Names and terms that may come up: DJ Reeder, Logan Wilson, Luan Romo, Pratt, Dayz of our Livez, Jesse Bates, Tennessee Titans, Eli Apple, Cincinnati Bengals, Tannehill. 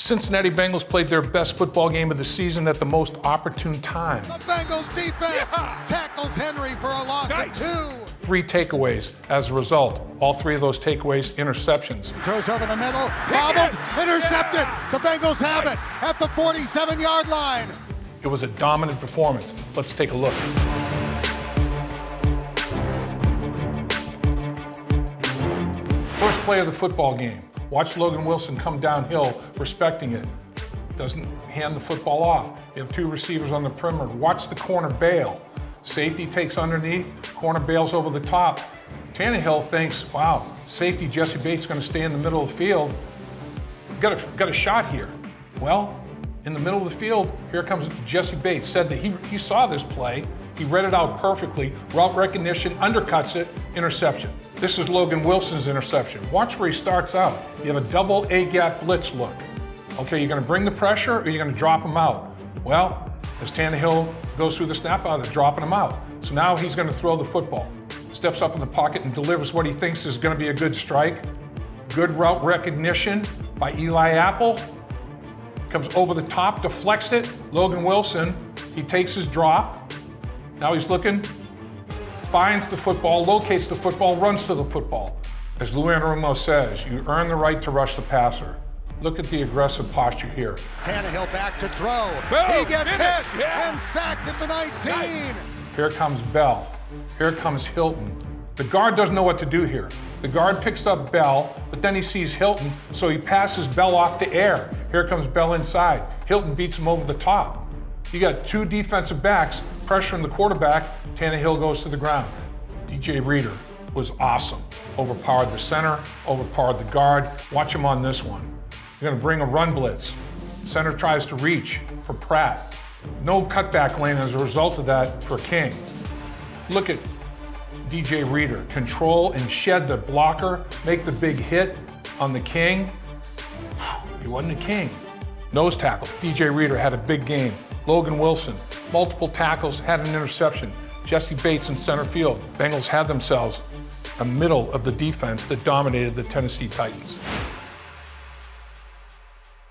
Cincinnati Bengals played their best football game of the season at the most opportune time. The Bengals defense tackles Henry for a loss of 2. 3 takeaways as a result. All 3 of those takeaways, interceptions. Throws over the middle, bobbled, intercepted. The Bengals have it at the 47-yard line. It was a dominant performance. Let's take a look. First play of the football game. Watch Logan Wilson come downhill, respecting it. Doesn't hand the football off. You have 2 receivers on the perimeter. Watch the corner bail. Safety takes underneath, corner bails over the top. Tannehill thinks, wow, safety Jesse Bates is gonna stay in the middle of the field. Got a shot here. Well, in the middle of the field, here comes Jesse Bates, said that he saw this play. He read it out perfectly, route recognition, undercuts it, interception. This is Logan Wilson's interception. Watch where he starts out. You have a double A-gap blitz look. Okay, you're gonna bring the pressure or you're gonna drop him out? Well, as Tannehill goes through the snap out, they're dropping him out. So now he's gonna throw the football. Steps up in the pocket and delivers what he thinks is gonna be a good strike. Good route recognition by Eli Apple. Comes over the top, deflects it. Logan Wilson, he takes his drop. Now he's looking, finds the football, locates the football, runs to the football. As Luan Romo says, you earn the right to rush the passer. Look at the aggressive posture here. Tannehill back to throw. Bell, he gets hit and sacked at the 19. Here comes Bell. Here comes Hilton. The guard doesn't know what to do here. The guard picks up Bell, but then he sees Hilton, so he passes Bell off to Air. Here comes Bell inside. Hilton beats him over the top. You got 2 defensive backs pressuring the quarterback. Tannehill goes to the ground. DJ Reeder was awesome. Overpowered the center, overpowered the guard. Watch him on this one. You're gonna bring a run blitz. Center tries to reach for Pratt. No cutback lane as a result of that for King. Look at DJ Reeder. Control and shed the blocker, make the big hit on the King. He wasn't a King. Nose tackle, DJ Reeder had a big game. Logan Wilson, multiple tackles, had an interception. Jesse Bates in center field. Bengals had themselves a middle of the defense that dominated the Tennessee Titans.